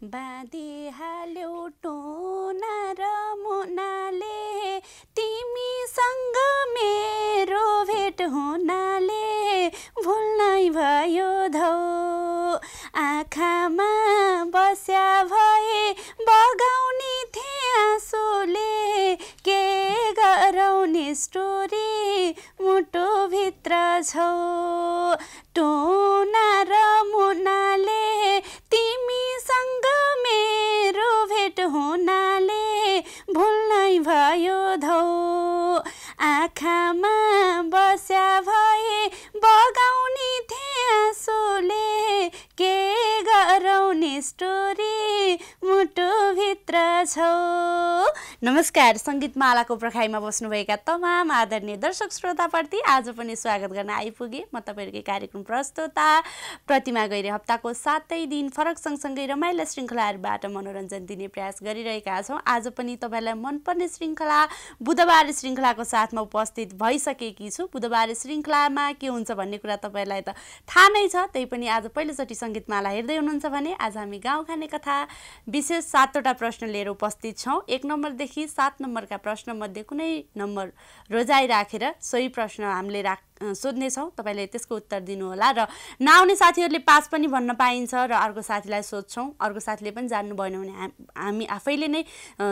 बाँधी हाल्यौ टोना र मुनाले, तिमीसँग मेरो भेट हुनाले भुल्नै भयो धौ। आँखामा बस्या भए बगाउने थिए आँसुले, के गरौँ निष्ठुरी मुटु भित्र छौ। टोना र मुनाले तिमीसँग मेरो भेट हुनाले भुल्नै भयो धौ। आँखामा बस्या भए बगाउने थिए आँसुले, के गरौँ निष्ठुरी मुटु भित्र छौ। नमस्कार, संगीत मालाको पर्खाइमा बस्नुभएका तमाम आदरणीय दर्शक श्रोताप्रति आज पनि स्वागत गर्न आइपुगे। म तपाईहरुकै कार्यक्रम प्रस्तोता प्रतिमा गैरे हप्ताको सातै दिन फरक सँगसँगै रमाइला श्रृंखलाहरुबाट मनोरञ्जन दिने प्रयास गरिरहेका छौं। आज पनि तपाईलाई मनपर्ने श्रृंखला बुधबार श्रृंखलाको साथमा उपस्थित भइसकेकी छु। बुधबार श्रृंखलामा के हुन्छ भन्ने कुरा तपाईलाई त थाहा नै छ, त्यै पनि आज पहिलोचोटी संगीत माला हेर्दै हुनुहुन्छ भने आज हामी गाउँ खाने कथा विशेष 7 वटा प्रश्न लिएर उपस्थित छौं। 1 नम्बर 7 नम्बर का प्रश्न मध्य कुनै नम्बर रोजाई राखेर सोही प्रश्न हामीले सोध्नेछौं। तपाईले त्यसको उत्तर दिनुहोला र नआउने साथीहरुले पास पनि भन्न पाइन्छ र अर्को साथीलाई सोध्छौं। अर्को साथीले पनि जान्नु भएन भने हामी आफैले नै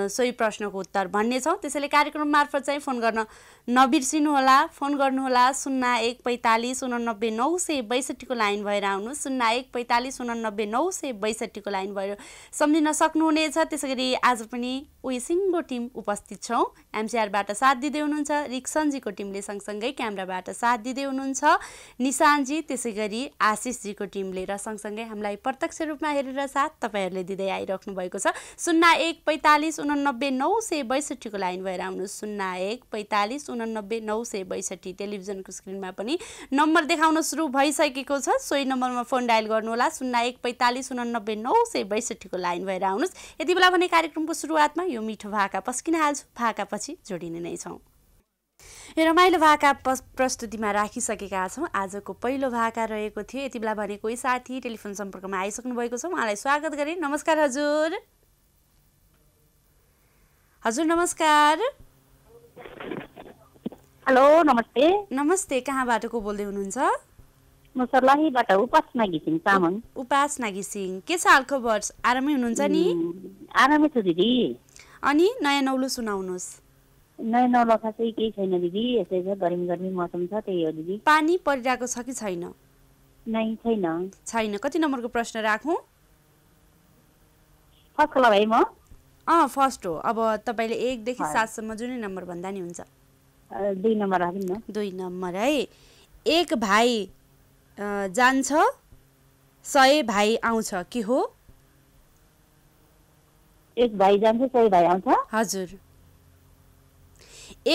सोही प्रश्नको उत्तर भन्नेछौं। त्यसैले कार्यक्रम मार्फत चाहिँ फोन गर्न नबिर्सिनुहोला। फोन गर्नुहोला 0145890962 को लाइन भएर आउनु, 0145890962 को लाइन भएर सम्झिन सक्नुहुनेछ। त्यसैगरी आज पनि उही सिङ्गो टिम उपस्थित छौं। एमसीआरबाट साथ दिदै हुनुहुन्छ, रिक्सनजीको टिमले सँगसँगै क्यामेराबाट दिदै हुनुहुन्छ निशानजी, त्यसैगरी आशिषजीको टिमले र सँगसँगै हामीलाई प्रत्यक्ष रूपमा हेरेर साथ तपाईहरुले दिदै आइराख्नु भएको छ। 0145890962 को लाइन भएर आउनु, 0145890962। टेलिभिजनको स्क्रिनमा पनि नम्बर देखाउन सुरु भइसकेको छ, सोही नम्बरमा फोन डायल गर्नुहोला। 0145890962 को लाइन भएर आउनुस्। यति बेला भने कार्यक्रमको सुरुवातमा यो मिठो भाका पस्किन हाल्छु, भाकापछि जोडिने नै छौं। यो रमाइलो भाका प्रस्तुतिमा राखिसकेका छौं। आजको पहिलो भाका रहेको थियो। यति बेला भने कोही साथी टेलिफोन सम्पर्कमा आइसक्नु भएको छ, उहाँलाई स्वागत गरे। नमस्कार हजुर। हजुर नमस्कार। हेलो नमस्ते। नमस्ते, कहाँबाट को बोल्दै हुनुहुन्छ? म सर्लाहीबाट उपासना घिसिङ तामाङ। उपासना घिसिङ, के छ हालखबर? आरामै हुनुहुन्छ नि? आरामै छु दिदी। अनि नयाँ नौलो सुनाउनुस्। नयाँ नौलो खासै केही छैन दिदी, यसै छ गर्मी मौसम छ, त्यही हो दिदी। पानी परिरहेको छ कि छैन? नै छैन। कति नम्बरको प्रश्न राखौँ? फर्स्ट होला भाइ म? फर्स्ट हो। अब तपाईले 1 देखि 7 सम्म जुनै नम्बर भन्दा नि हुन्छ। 2 नम्बर राखौँ न। 2 नम्बर है। 1 भाइ जान्छ, 100 भाइ आउँछ, के हो? 1 भाइ जान्छ, 100 भाइ आउँछ। हजुर,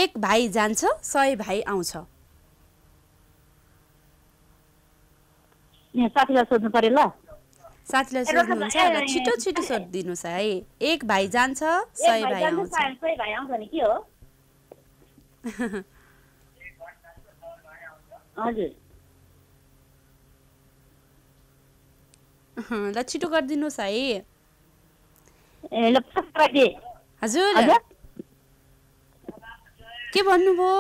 1 भाइ जान्छ, 100 भाइ आउँछ। साथीलाई सोध्नु पर्यो ल। साथीलाई सोध्नु हुन्छ र छिटो छिटो सोधिदिनुस् है। 1 भाइ जान्छ, 100 भाइ आउँछ, भने के हो? हजुर, ल छिटो गरिदिनुस् है। हजुर के भन्नुभयो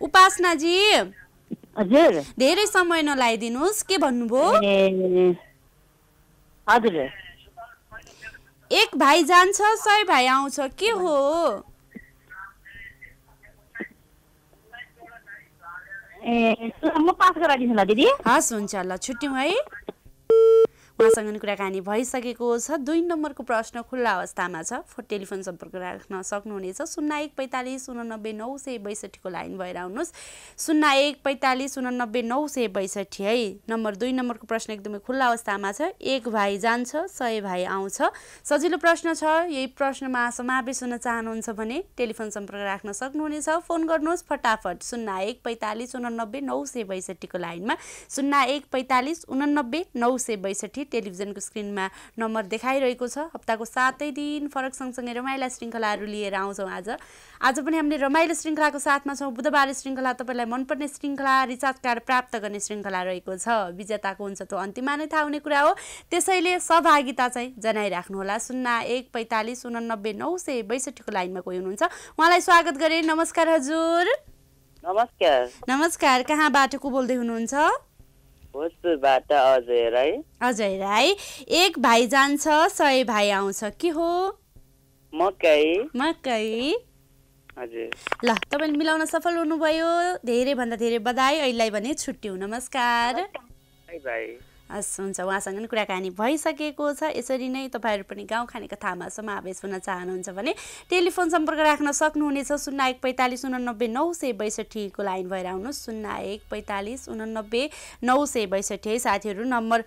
उपासनाजी? हजुर, धेरै समय नलाइदिनुस्। के भन्नुभयो? हजुर, 1 भाइ जान्छ, 100 भाइ आउँछ, के हो? म पास गराइदिन्छु ल दिदी। हस् हुन्छ, ल छुट्यौँ है। उहाँसँग कुराकानी भइसकेको छ। 2 नम्बरको प्रश्न खुल्ला अवस्थामा छ। टेलिफोन सम्पर्क राख्न सक्नुहुनेछ। 0145890962 को लाइन भएर आउनुहोस्। 0145890962 है। नम्बर 2 नम्बरको प्रश्न एकदमै खुल्ला अवस्थामा छ। 1 भाइ जान्छ, 100 भाइ आउँछ, सजिलो प्रश्न छ। यही प्रश्नमा समावेश हुन चाहनुहुन्छ भने टेलिफोन सम्पर्क राख्न सक्नुहुनेछ। फोन गर्नुहोस् फटाफट 0145890962 को लाइनमा, 0145890962 टेलिभिजन को स्क्रीन में नंबर देखाइरहेको छ। हप्ता को सातै दिन फरक सँगसँगै रमाइला श्रृंखलाहरू लिएर आउँछौं। आज पनि हामीले रमाइलो श्रृंखला को साथ में छौं। बुधबार श्रृंखला तपाईलाई मनपर्ने श्रृंखला रिचार्ज कार्ड प्राप्त गर्ने श्रृंखला रहेको छ। विजेता को हुन्छ त्यो अन्तिममा नै थाहा हुने कुरा हो, त्यसैले सहभागिता चाहिँ जनाइराख्नु होला। 014589 962 को लाइनमा कोही हुनुहुन्छ, उहाँलाई स्वागत गरे। नमस्कार हजुर। नमस्कार। नमस्कार। कहाँबाट को बोल्दै हुनुहुन्छ? भोजपुरबाट अजय राई। अजय राई, एक भाइ जान्छ 100 भाइ आउँछ, के हो? मकै। मकै, हजुर। ल, तपाईले मिलाउन सफल हुनुभयो, धेरै भन्दा धेरै बधाई। अहिलेलाई भने छुट्टी हुँ। नमस्कार। Bye bye. हस्, हुन्छ। उहाँसँग पनि कुराकानी भइसकेको छ। यसरी नै तपाईँहरू पनि गाउँ खाने कथामा समावेश हुन चाहनुहुन्छ भने टेलिफोन सम्पर्क राख्न सक्नुहुनेछ। 014589 962 को लाइन भएर आउनुहोस्। 014589 962। साथीहरू, नम्बर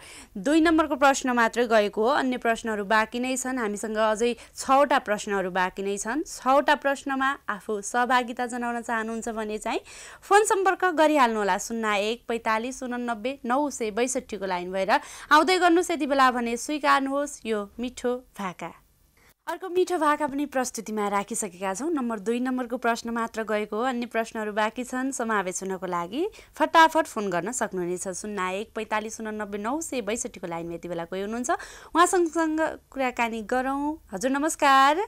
2 नम्बरको प्रश्न मात्र गएको हो, अन्य प्रश्नहरू बाँकी नै छन्। हामीसँग अझै 6 वटा प्रश्नहरू बाँकी नै छन्। 6 वटा प्रश्नमा आफू सहभागिता जनाउन चाहनुहुन्छ भने चाहिँ फोन सम्पर्क गरिहाल्नु होला। 014589 962 को लाइन भएर आउँदै गर्नुस्। यति बेला भने स्वीकार्नुहोस् यो मिठो भाका। अर्को मिठो भाका पनि प्रस्तुतिमा राखिसकेका छौँ। नम्बर 2 नम्बरको प्रश्न मात्र गएको हो, अन्य प्रश्नहरू बाँकी छन्। समावेश हुनको लागि फटाफट फोन गर्न सक्नुहुनेछ। 014589 962 को लाइनमा यति बेला कोही हुनुहुन्छ, उहाँसँग कुराकानी गरौँ। हजुर नमस्कार।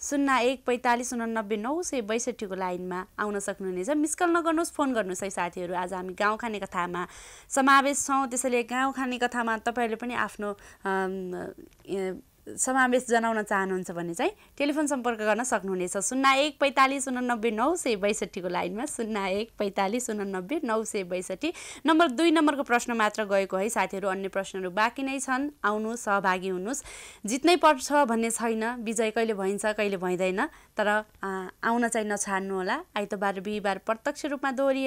014589 962 को लाइनमा आउन सक्नुहुनेछ। मिस कल नगर्नुहोस्, फोन गर्नुहोस् है साथीहरू। आज हामी गाउँ खाने कथामा समावेश छौँ, त्यसैले गाउँ खाने कथामा तपाईहरुले पनि आफ्नो समावेश जनाउन चाहनुहुन्छ भने चाहिँ टेलिफोन सम्पर्क गर्न सक्नुहुनेछ। 014589 962 को लाइनमा 014589 962। नम्बर 2 नम्बरको प्रश्न मात्र गएको है साथीहरू, अन्य प्रश्नहरू बाँकी नै छन्। आउनु, सहभागी हुनुहोस्। जित्नै पर्छ भन्ने छैन, विजय कहिले भइन्छ कहिले भइदैन, तर आउन चाहिँ नछाड्नु होला। आइतबार बिहीबार प्रत्यक्ष रूपमा दोहोरी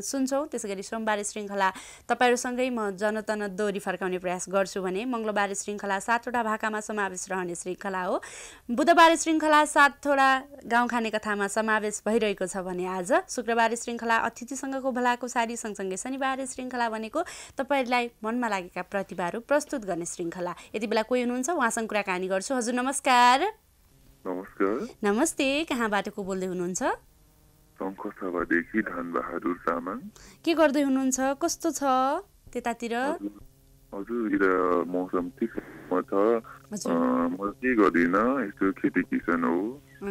सुन्छौँ, त्यसैगरी सोमबार श्रृंखला तपाईहरुसँगै म जनतन दोहोरी फर्काउने प्रयास गर्छु भने मंगलबार श्रृंखला 7 वटा भाकामा समावेश रहने श्रृंखला हो। बुधबार श्रृंखला 7 थोड़ा गाउँ खाने कथामा समावेश भइरहेको छ भने आज शुक्रबार श्रृंखला अतिथिसँगको भलाको सारी सँगसँगै शनिबार श्रृंखला भनेको तपाईहरुलाई मनमा लागेका प्रतिभाहरू प्रस्तुत गर्ने श्रृंखला। यति बेला कोही हुनुहुन्छ, उहाँसँग कुराकानी गर्छु। हजुर नमस्कार। नमस्कार। नमस्ते। कहाँबाट को बोल्दै हुनुहुन्छ? शङ्खसभादेखि धनबहादुर तामाङ। के गर्दै हुनुहुन्छ? कस्तो छ त्यतातिर? हजुर मौसम ठिक छ। म चाहिँ गर्दिन, यस्तो खेती किसान हो।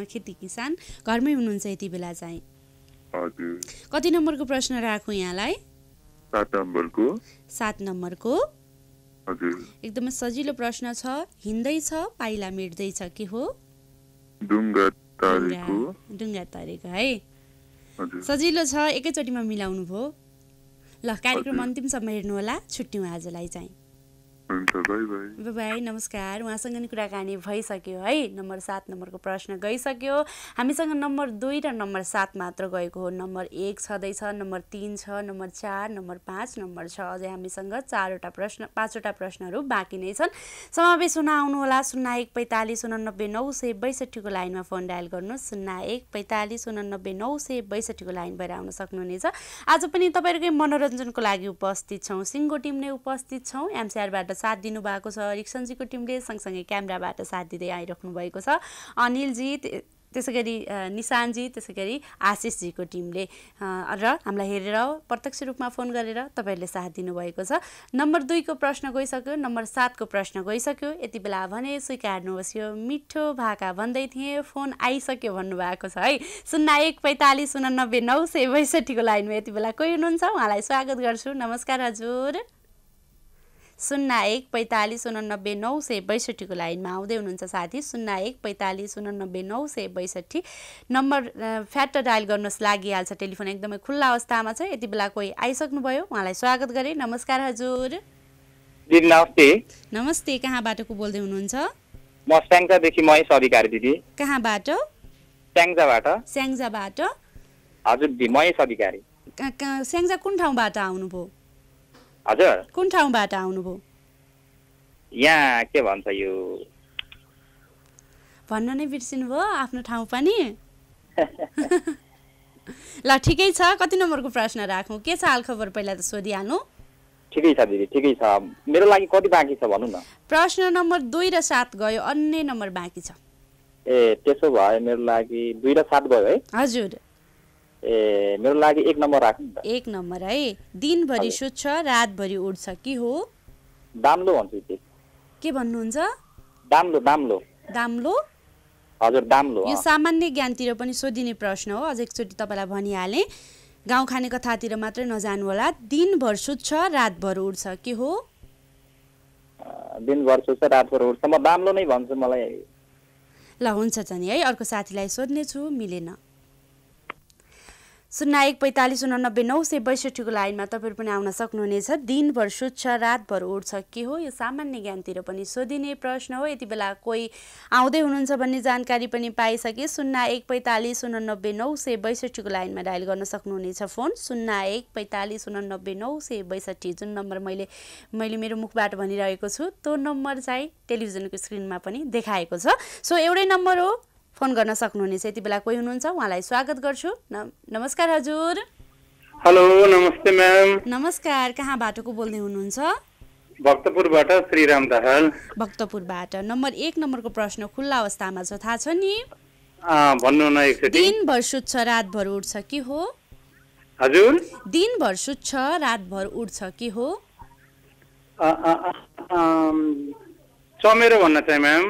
खेती किसान घरमै हुनुहुन्छ यति बेला चाहिँ? हजुर। कति नम्बरको प्रश्न राखौँ यहाँलाई? 7 नम्बरको। 7 नम्बरको, हजुर। एकदमै सजिलो प्रश्न छ। हिँड्दै छ पाइला मेट्दै छ, के हो? डुङ्गा तारेको। डुङ्गा तारेको है, हजुर। सजिलो छ, एकैचोटीमा मिलाउनु भयो। ल, कार्यक्रम अन्तिमसम्म हेर्नु होला। छुट्टियौँ आजलाई चाहिँ। Bye bye. नमस्कार। उहाँसँग नि कुराकानी भइसक्यो है। नम्बर 7 नम्बरको प्रश्न गइसक्यो। हामीसँग नम्बर 2 र नम्बर 7 मात्र गएको हो। नम्बर 1 छँदैछ, नम्बर 3 छ, नम्बर 4, नम्बर 5, नम्बर 6। अझै हामीसँग 4 वटा प्रश्न 5 वटा प्रश्नहरू बाँकी नै छन्। समावेश हुन आउनुहोला। 014589 962 को लाइनमा फोन डायल गर्नुहोस्। 014589 962 को लाइन भएर आउन सक्नुहुनेछ। आज पनि तपाईहरुकै मनोरञ्जनको लागि उपस्थित छौँ। सिङ्गो टिम नै उपस्थित छौँ। एमसीआरबाट साथ दिनुभएको छ रिक्सनजीको टिमले, सँगसँगै क्यामेराबाट साथ दिँदै आइराख्नु भएको छ अनिलजी, त्यसैगरी निशानजी, त्यसैगरी आशिषजीको टिमले र हामीलाई हेरेर प्रत्यक्ष रूपमा फोन गरेर तपाईहरुले साथ दिनुभएको छ। नम्बर 2 को प्रश्न गइसक्यो, नम्बर 7 को प्रश्न गइसक्यो। यति बेला भने स्वीकार्नुहोस् यो मिठो भाका। भन्दै थिए फोन आइसक्यो भन्नुभएको छ है। 014589 962 को लाइनमा यति बेला कोही हुनुहुन्छ, उहाँलाई स्वागत गर्छु। नमस्कार हजुर। 014589 962 को लाइनमा आउँदै हुनुहुन्छ साथी। 014589 962। नम्बर फ्याट डायल गर्नुहोस्, लागिहाल्छ। टेलिफोन एकदमै खुल्ला अवस्थामा छ। यति बेला कोही आइसक्नुभयो, उहाँलाई स्वागत गरे। नमस्कार हजुर। नमस्ते। नमस्ते। कहाँबाट को बोल्दै हुनुहुन्छ? म स्याङ्जादेखि महेश अधिकारी दिदी। कहाँबाट? स्याङ्जाबाट। स्याङ्जाबाट, हजुर दिदी। महेश अधिकारी। स्याङ्जा कुन ठाउँबाट आउनुभयो? हजुर कुन ठाउँबाट आउनुभयो? यहाँ के भन्छ यो भन्न नै बिर्सिनु भयो आफ्नो ठाउँ पनि। ल ठिकै छ। कति नम्बरको प्रश्न राखौँ? के छ हालखबर पहिला त सोधिहालौँ। ठिकै छ दिदी, ठिकै छ। मेरो लागि कति बाँकी छ भन्नु न। प्रश्न नम्बर 2 र 7 गयो, अन्य नम्बर बाँकी छ। ए त्यसो भए मेरो लागि 2 र 7 गयो है। हजुर। ए मेरो लागि 1 नम्बर राख्नु त। 1 नम्बर है। दिन भरि सुत्छ रात भरि उड्छ के हो? दाम्लो भन्छु दिदी। के भन्नुहुन्छ? दाम्लो, दाम्लो। दाम्लो? हजुर दाम्लो। यो सामान्य ज्ञानतिर पनि सोधिने प्रश्न हो, अझै एकचोटी तपाईलाई भनिहाले। गाउँ खाने कथातिर मात्र नजानु होला। दिनभर सुत्छ रातभर उड्छ के हो? दिनभर सुत्छ रातभर उड्छ, म दाम्लो नै भन्छु मलाई। ल हुन्छ चाहिँ है, अर्को साथीलाई सोध्ने छु, मिलेन। ०१ ४५ ८९ ९६२ को लाइनमा तपाईहरु पनि आउन सक्नुहुनेछ। दिनभर सुत्छ रातभर उड्छ के हो? यो सामान्य ज्ञानतिर पनि सोधिने प्रश्न हो। यति बेला कोही आउँदै हुनुहुन्छ भन्ने जानकारी पनि पाइसके। ०१ ४५ ८९ ९६२ को लाइनमा डायल गर्न सक्नुहुनेछ फोन। ०१ ४५ ८९ ९६२ जुन नम्बर मैले मेरो मुखबाट भनिरहेको छु त्यो नम्बर चाहिँ टेलिभिजनको स्क्रिनमा पनि देखाएको छ। सो एउटै नम्बर हो, फोन गर्न सक्नुहुनेछ। यति बेला कोही हुनुहुन्छ, उहाँलाई स्वागत गर्छु। नमस्कार हजुर। हेलो नमस्ते म्याम। नमस्कार, कहाँबाट को बोल्दै हुनुहुन्छ? भक्तपुरबाट, श्रीराम दाहाल। भक्तपुरबाट। नम्बर 1 नम्बरको प्रश्न खुल्ला अवस्थामा छ, थाहा छ नि? भन्नु न एकचोटी। दिनभर सुत्छ रातभर उड्छ के हो? हजुर। दिनभर सुत्छ रातभर उड्छ के हो? चमेरो भन्न चाहिँ म्याम।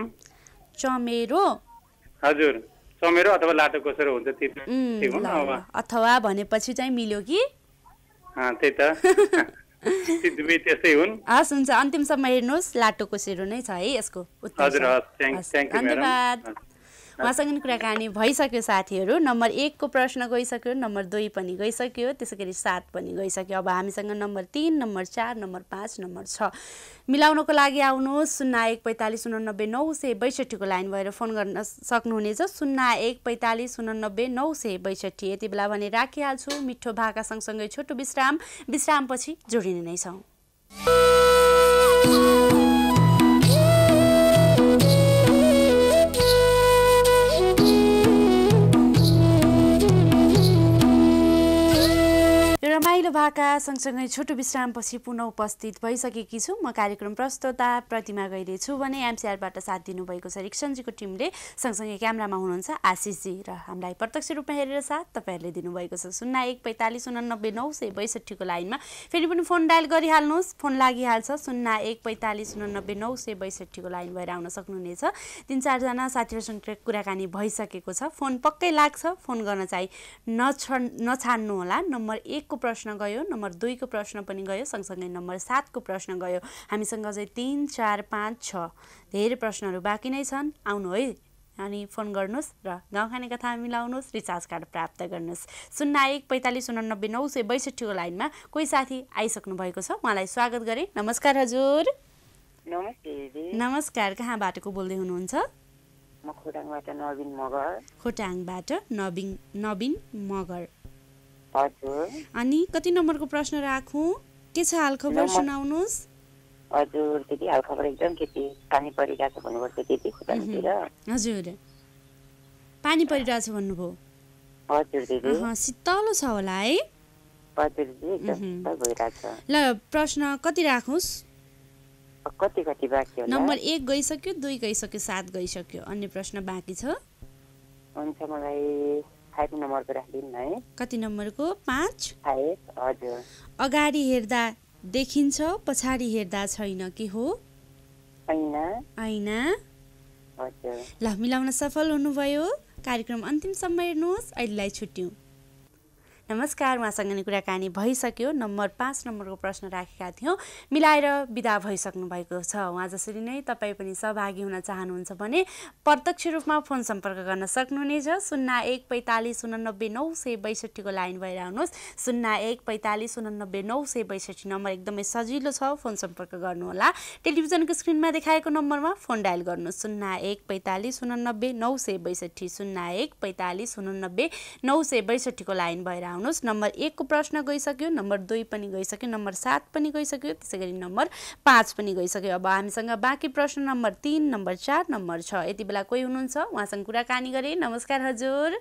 चमेरो? हजुर, चमेरो अथवा लाटोकोसेरो हुन्छ ती हुन। अथवा भनेपछि चाहिँ मिल्यो कि? त्यही त ती दुबै त्यस्तै हुन्। हस् हुन्छ, अन्तिम सम्म हेर्नुस्, लाटोकोसेरो नै छ है यसको उत्तर। हजुर हस्, थ्यांक यू म्याडम। उहाँसँग कुराकानी भइसक्यो साथीहरू। नम्बर 1 को प्रश्न गइसक्यो, नम्बर 2 पनि गइसक्यो, त्यसैगरी 7 पनि गइसक्यो। अब हामीसँग नम्बर 3, नम्बर 4, नम्बर 5, नम्बर 6 मिलाउनको लागि आउनुहोस्। ०१ ४५ ८९ ९६२ को लाइन भएर फोन गर्न सक्नुहुनेछ। ०१ ४५ ८९ ९६२। यति बेला भने राखिहाल्छु, मिठो भाका सँगसँगै छोटो विश्राम, विश्रामपछि जोडिने नै छौँ। रमाइलो भाका सँगसँगै छोटो विश्रामपछि पुनः उपस्थित भइसकेकी छु। म कार्यक्रम प्रस्तोता प्रतिमा गइरहेछु भने एमसीआरबाट साथ दिनुभएको छ रिक्सनजीको टिमले, सँगसँगै क्यामेरामा हुनुहुन्छ आशिषजी र हामीलाई प्रत्यक्ष रूपमा हेरेर साथ तपाईँहरूले दिनुभएको छ। ०१ ४५ ८९ ९६२ को लाइनमा फेरि पनि फोन डायल गरिहाल्नुहोस्, फोन लागिहाल्छ। ०१ ४५ ८९ ९६२ को लाइन भएर आउन सक्नुहुनेछ। ३-४जना साथीहरूसँग कुराकानी भइसकेको छ, फोन पक्कै लाग्छ, फोन गर्न चाहिँ नछाड्नुहोला। नम्बर 1 को प्रश्न गयो, नम्बर 2 को प्रश्न पनि गयो, सँगसँगै नम्बर 7 को प्रश्न गयो। हामीसँग अझै ३, ४, ५, ६ धेरै प्रश्नहरू बाँकी नै छन्। आउनु है अनि फोन गर्नुहोस् र गाउँ खाने कथा मिलाउनुहोस्, रिचार्ज कार्ड प्राप्त गर्नुहोस्। ०१ ४५ ८९ ९६२ को लाइनमा कोही साथी आइसक्नु भएको छ, उहाँलाई स्वागत गरे। नमस्कार हजुर। नमस्ते दिदी। नमस्कार, कहाँबाट को बोल्दै हुनुहुन्छ? म खोटाङबाट नवीन मगर। खोटाङबाट नवीन मगर। हजुर। अनि कति नम्बरको प्रश्न राखौं? के छ हालखबर सुनाउनुस्। हजुर दिदी, हालखबर एकदम केटी पानी परिरहेछ भन्नुभयो दिदी खोटाङतिर। हजुर, पानी परिरहेछ भन्नुभयो। हजुर दिदी। शीतलो छ होला है? हजुर दिदी, एकदम भइरहेछ। ल प्रश्न कति राखौस? कति बाँकी होला? नम्बर 1 गइसक्यो, 2 गइसक्यो, 7 गइसक्यो, अन्य प्रश्न बाँकी छ। हुन्छ, मलाई 5 नम्बरको राखिदिनु है। कति नम्बरको? 5। हजुर। अगाडि हेर्दा देखिन्छ पछाडि हेर्दा छैन के हो? ऐना। ऐना। हजुर। ल मिलाउन सफल हुनुभयो। कार्यक्रम अन्तिम सम्म हेर्नुहोस्, अहिलेलाई छुट्यौँ। नमस्कार, उहाँसँग नि कुराकानी भइसक्यो। नम्बर 5 नम्बरको प्रश्न राखेका थियौँ, मिलाएर बिदा भइसक्नु भएको छ। उहाँ जसरी नै तपाईँ पनि सहभागी हुन चाहनुहुन्छ भने प्रत्यक्ष रूपमा फोन सम्पर्क गर्न सक्नुहुनेछ। ०१ ४५ ८९ ९६२ को लाइन भएर आउनुहोस्। ०१ ४५ ८९ ९६२ नम्बर एकदमै सजिलो छ, फोन सम्पर्क गर्नुहोला। टेलिभिजनको स्क्रिनमा देखाएको नम्बरमा फोन डायल गर्नुहोस्। ०१ ४५ ८९ ९६२ ०१ ४५ ८९ ९६२ को लाइन भएर आउनुहोस्। नम्बर 1 को प्रश्न गइसक्यो, नम्बर 2 पनि गइसक्यो, नम्बर 7 पनि गइसक्यो, त्यसैगरी नम्बर 5 पनि गइसक्यो। अब हामीसँग बाँकी प्रश्न नम्बर 3, नम्बर 4, नम्बर 6। यति बेला कोही हुनुहुन्छ, उहाँसँग कुराकानी गरे। नमस्कार हजुर।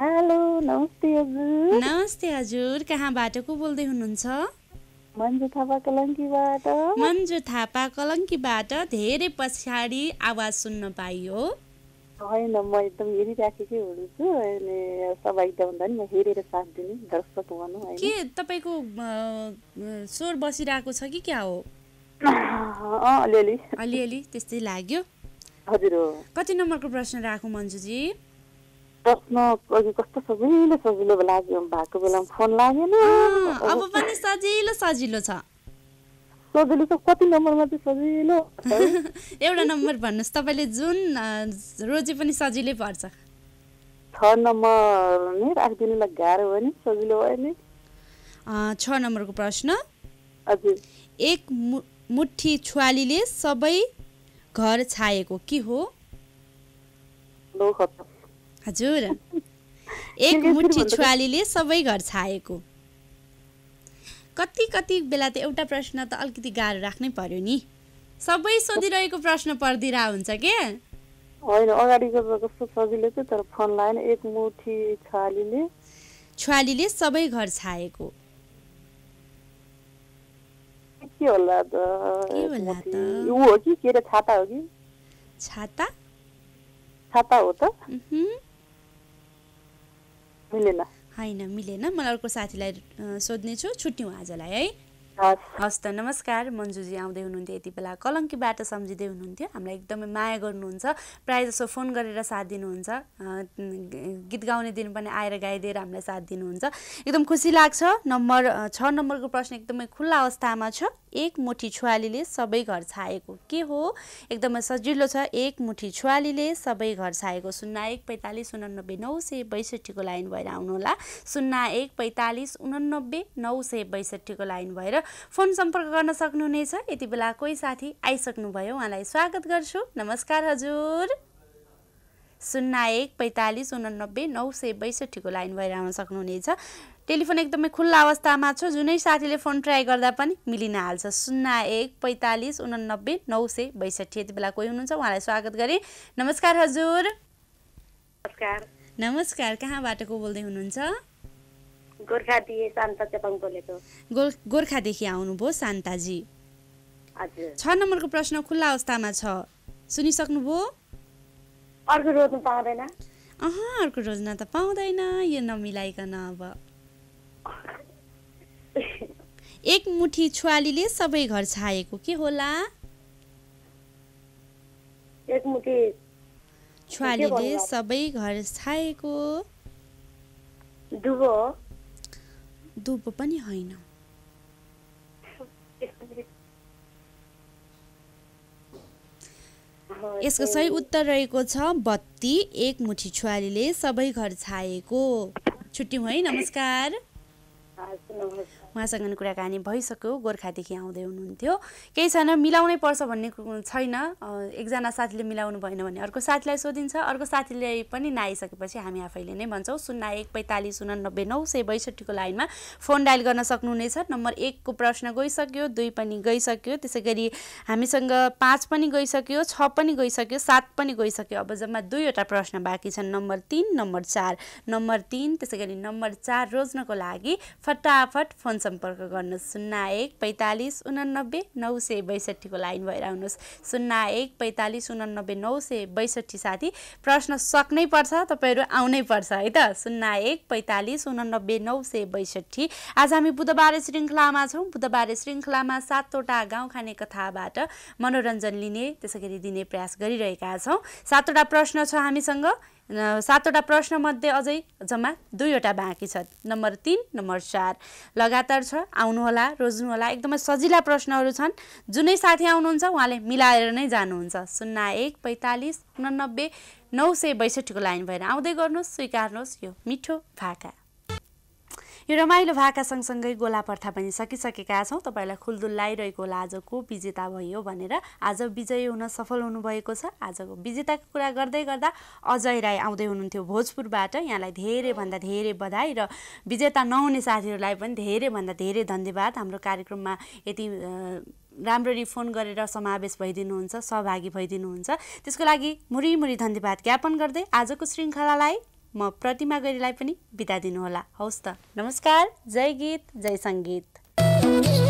हेलो नमस्ते हजुर। नमस्ते हजुर, कहाँबाट को बोल्दै हुनुहुन्छ? मन्जु थापा कलंकीबाट धेरै पछाडी आवाज सुन्न पाइयो। होइन म एकदम हेरिराखेकै हुन्छु, अनि सबै गाउँदा नि म हेरेर साथ दिने दर्शक भनु हैन के। तपाईको स्वर बसिराको छ कि क्या हो? अलिअलि त्यस्तै लाग्यो। हजुर हो। कति नम्बरको प्रश्न राखौं मन्जु जी? प्रश्न अघि कस्तो सजिलो लाग्यो, भएको बेलामा फोन लागेन, अब पनि सजिलो छ। कति नम्बरमा चाहिँ सजिलो? एउटा नम्बर भन्नुस् तपाईले जुन रोजे पनि सजिलै पर्छ। ६ नम्बर नि राख्दिनुलाई गाह्रो हो नि, सजिलो भयो नि। ६ नम्बरको प्रश्न। हजुर। एक मुट्ठी छुवालीले सबै घर छाएको के हो? हजुर। एक मुट्ठी छुवालीले सबै घर छाएको। कति बेला त एउटा प्रश्न त अलिकति गाह्रो राख्नै पर्यो नि, सबै सोधिरहेको प्रश्न पर्दिरा हुन्छ के। हैन अगाडीको कस्तो सजिलो थियो तर फोन लाएन। एक मुट्ठी छुवालीले सबै घर छाएको के होला त? यो हो कि के र छाता हो कि? छाता हो त। मिलेन। मलाई अर्को साथीलाई सोध्ने छु, छुट्यौं आजलाई है। हस् त नमस्कार। मन्जुजी आउँदै हुनुहुन्थ्यो यति बेला, कलङ्कीबाट सम्झिँदै हुनुहुन्थ्यो। हामीलाई एकदमै माया गर्नुहुन्छ, प्रायः जसो फोन गरेर साथ दिनुहुन्छ, गीत गाउने दिन पनि आएर गाइदिएर हामीलाई साथ दिनुहुन्छ, एकदम खुसी लाग्छ। नम्बर ६ नम्बरको प्रश्न एकदमै खुल्ला अवस्थामा छ। एक मुठी छुवालीले सबै घर छाएको के हो? एकदमै सजिलो छ। एक मुठी छुवालीले सबै घर छाएको। ०१ ४५ ८९ ९६२को लाइन भएर आउनुहोला, ०१ ४५ ८९ ९६२को लाइन भएर फोन सम्पर्क गर्न सक्नुहुनेछ। यति बेला कोही साथी आइसक्नुभयो, उहाँलाई स्वागत गर्छु। नमस्कार हजुर। ०१ ४५ ८९ ९६२को लाइन भएर आउन सक्नुहुनेछ। टेलिफोन एकदमै खुल्ला अवस्थामा छ, जुनै साथीले फोन ट्राई गर्दा पनि मिलिन हाल्छ। ०१ ४५ ८९ ९६२। यति बेला कोही हुनुहुन्छ, उहाँलाई स्वागत गरे। नमस्कार हजुर। नमस्कार। कहाँबाट को बोल्दै हुनुहुन्छ? गोर्खादेखि आउनुभयो शान्ताजी। ६ नम्बरको प्रश्न खुल्ला अवस्थामा छ, सुनिसक्नुभयो? अर्को रोज्न त पाउँदैन यो नमिलाइकन। अब एक मुठी छुवालीले सबै घर छाएको के होला? एक मुठी छुवालीले सबै घर छाएको दुबो पनि होइन। यसको सही उत्तर रहेको छ बत्ती। एक मुठी छुवालीले सबै घर छाएको। छुट्यौं है। नमस्कार। उहाँसँग कुराकानी भइसक्यो, गोर्खादेखि आउँदै हुनुहुन्थ्यो। केही छैन, मिलाउनै पर्छ भन्ने छैन। एकजना साथीले मिलाउनु भएन भने अर्को साथीलाई सोधिन्छ, अर्को साथीले पनि नआइसकेपछि हामी आफैले नै भन्छौँ। ०१ ४५ ८९ ९६२को लाइनमा फोन डायल गर्न सक्नुहुनेछ। नम्बर १को प्रश्न गइसक्यो, २ पनि गइसक्यो, त्यसै गरी हामीसँग ५ पनि गइसक्यो, ६ पनि गइसक्यो, ७ पनि गइसक्यो। अब जम्मा २वटा प्रश्न बाँकी छन्, नम्बर ३ नम्बर ४। नम्बर ३ त्यसै गरी नम्बर ४ रोज्नको लागि फटाफट फोन सम्पर्क गर्नुहोस्। ०१ ४५ ८९ ९६२को लाइन भएर आउनुहोस्। ०१ ४५ ८९ ९६२। साथी प्रश्न सक्नै पर्छ, तपाईँहरू आउनै पर्छ है त। ०१ ४५ ८९ ९६२। आज हामी बुधबार श्रृङ्खलामा छौँ। बुधबार श्रृङ्खलामा ७वटा गाउँ खाने कथाबाट मनोरञ्जन लिने त्यसै गरी दिने प्रयास गरिरहेका छौँ। ७वटा प्रश्न छ हामीसँग, ७वटा प्रश्नमध्ये अझै जम्मा २वटा बाँकी छन्, नम्बर ३ नम्बर ४। लगातार छ, आउनुहोला, रोज्नुहोला, एकदमै सजिला प्रश्नहरू छन्। जुनै साथी आउनुहुन्छ उहाँले मिलाएर नै जानुहुन्छ। ०१ ४५ ८९ ९६२को लाइन भएर आउँदै गर्नुहोस्, स्वीकार्नुहोस् यो मिठो भाका। यो रमाइलो भाका सँगसँगै गोलापर्था पनि सकिसकेका छौँ। तपाईँलाई खुलदुल लागिरहेको होला आजको विजेता भयो भनेर। आज विजयी हुन सफल हुनुभएको छ। आजको विजेताको कुरा गर्दै गर्दा अजय राई आउँदै हुनुहुन्थ्यो भोजपुरबाट। यहाँलाई धेरैभन्दा धेरै बधाई र विजेता नहुने साथीहरूलाई पनि धेरैभन्दा धेरै धन्यवाद। हाम्रो कार्यक्रममा यति राम्ररी फोन गरेर समावेश भइदिनुहुन्छ, सहभागी भइदिनुहुन्छ, त्यसको लागि मुरी धन्यवाद ज्ञापन गर्दै आजको श्रृङ्खलालाई म प्रतिमा गैरीलाई पनि बिदा दिनुहोला। हौस् त, नमस्कार। जय गीत, जय सङ्गीत।